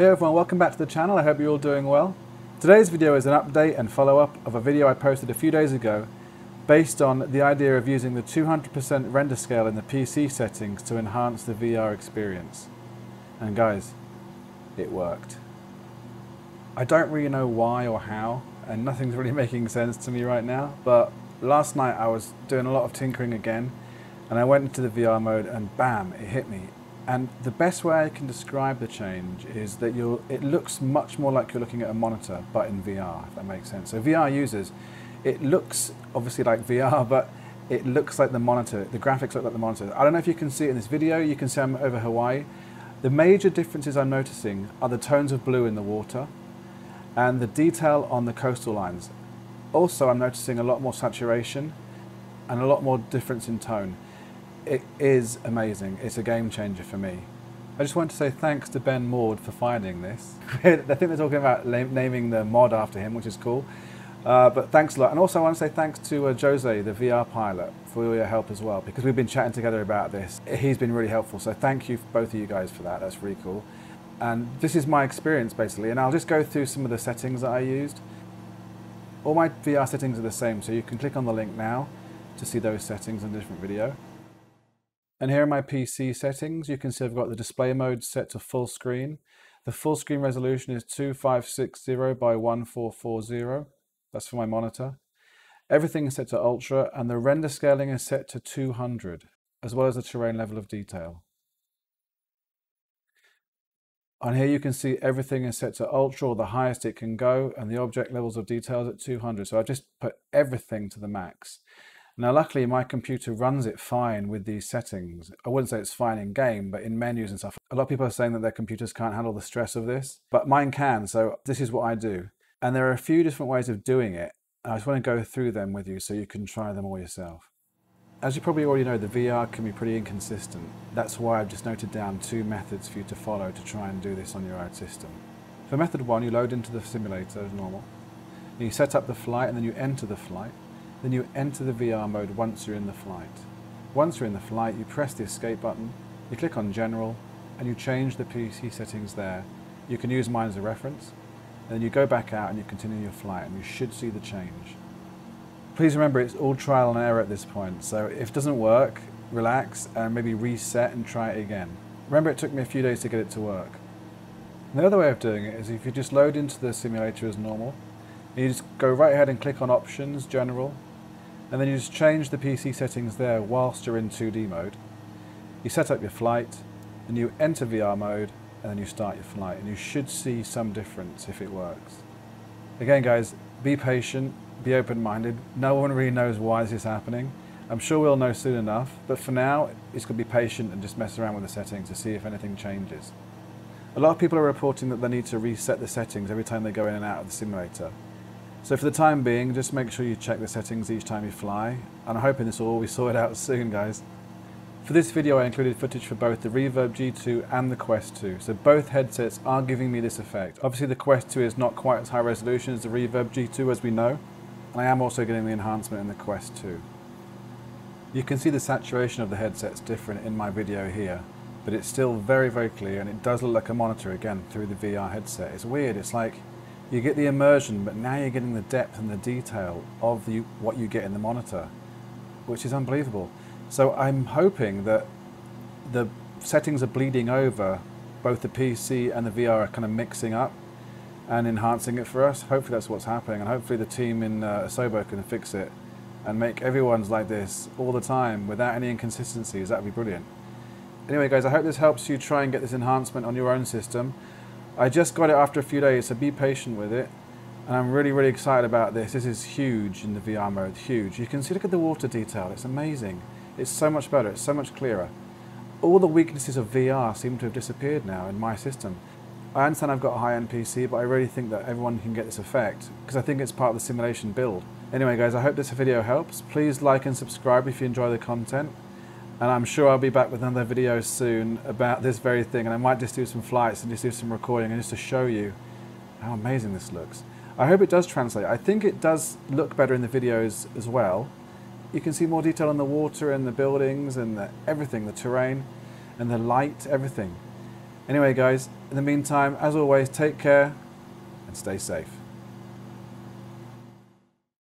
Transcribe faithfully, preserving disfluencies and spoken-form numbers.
Hey everyone, welcome back to the channel. I hope you're all doing well. Today's video is an update and follow-up of a video I posted a few days ago based on the idea of using the two hundred percent render scale in the P C settings to enhance the V R experience. And guys, it worked. I don't really know why or how, and nothing's really making sense to me right now, but last night I was doing a lot of tinkering again, and I went into the V R mode and bam, it hit me. And the best way I can describe the change is that you'll, it looks much more like you're looking at a monitor, but in V R, if that makes sense. So V R users, it looks obviously like V R, but it looks like the monitor. The graphics look like the monitor. I don't know if you can see it in this video. You can see I'm over Hawaii. The major differences I'm noticing are the tones of blue in the water and the detail on the coastal lines. Also, I'm noticing a lot more saturation and a lot more difference in tone. It is amazing. It's a game changer for me. I just want to say thanks to Ben Maud for finding this. I think they're talking about naming the mod after him, which is cool. Uh, but thanks a lot. And also I want to say thanks to uh, Jose, the V R pilot, for all your help as well, because we've been chatting together about this. He's been really helpful. So thank you, both of you guys, for that. That's really cool. And this is my experience, basically. And I'll just go through some of the settings that I used. All my V R settings are the same, so you can click on the link now to see those settings in a different video. And here are my P C settings. You can see I've got the display mode set to full screen. The full screen resolution is twenty-five sixty by fourteen forty. That's for my monitor. Everything is set to ultra, and the render scaling is set to two hundred, as well as the terrain level of detail. On here you can see everything is set to ultra, or the highest it can go, and the object levels of detail is at two hundred. So I've just put everything to the max. Now, luckily, my computer runs it fine with these settings. I wouldn't say it's fine in game, but in menus and stuff. A lot of people are saying that their computers can't handle the stress of this, but mine can, so this is what I do. And there are a few different ways of doing it. I just want to go through them with you so you can try them all yourself. As you probably already know, the V R can be pretty inconsistent. That's why I've just noted down two methods for you to follow to try and do this on your own system. For method one, you load into the simulator as normal. Then you set up the flight, and then you enter the flight. Then you enter the V R mode once you're in the flight. Once you're in the flight, you press the escape button, you click on general, and you change the P C settings there. You can use mine as a reference, and then you go back out and you continue your flight, and you should see the change. Please remember, it's all trial and error at this point, so if it doesn't work, relax and maybe reset and try it again. Remember, it took me a few days to get it to work. And the other way of doing it is if you just load into the simulator as normal, and you just go right ahead and click on options, general, and then you just change the P C settings there whilst you're in two D mode. You set up your flight, and you enter V R mode, and then you start your flight, and you should see some difference if it works. Again guys, be patient, be open-minded. No one really knows why this is happening. I'm sure we'll know soon enough, but for now, it's gonna be patient and just mess around with the settings to see if anything changes. A lot of people are reporting that they need to reset the settings every time they go in and out of the simulator. So for the time being, just make sure you check the settings each time you fly, and I'm hoping this will all be sorted out soon, guys. For this video, I included footage for both the Reverb G two and the Quest two, so both headsets are giving me this effect. Obviously, the Quest two is not quite as high resolution as the Reverb G two, as we know, and I am also getting the enhancement in the Quest two. You can see the saturation of the headset's different in my video here, but it's still very, very clear, and it does look like a monitor again through the V R headset. It's weird, it's like you get the immersion, but now you're getting the depth and the detail of the, what you get in the monitor, which is unbelievable. So I'm hoping that the settings are bleeding over, both the P C and the V R are kind of mixing up and enhancing it for us. Hopefully that's what's happening, and hopefully the team in uh, Asobo can fix it and make everyone's like this all the time without any inconsistencies. That'd be brilliant. Anyway guys, I hope this helps you try and get this enhancement on your own system. I just got it after a few days, so be patient with it. And I'm really, really excited about this. This is huge in the V R mode, huge. You can see, look at the water detail, it's amazing. It's so much better, it's so much clearer. All the weaknesses of V R seem to have disappeared now in my system. I understand I've got a high-end P C, but I really think that everyone can get this effect, because I think it's part of the simulation build. Anyway guys, I hope this video helps. Please like and subscribe if you enjoy the content. And I'm sure I'll be back with another video soon about this very thing, and I might just do some flights and just do some recording and just to show you how amazing this looks. I hope it does translate. I think it does look better in the videos as well. You can see more detail on the water and the buildings and the, everything, the terrain and the light, everything. Anyway guys, in the meantime, as always, take care and stay safe.